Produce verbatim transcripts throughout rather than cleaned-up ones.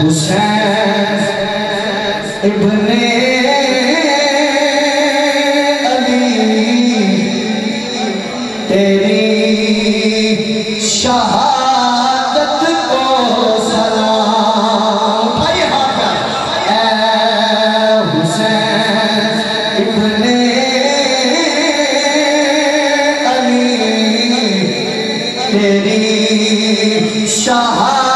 حسين ابن علی تیری شہادت کو سلام بھائی ہاتھ اے حسین ابن علی تیری شہادت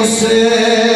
Hussain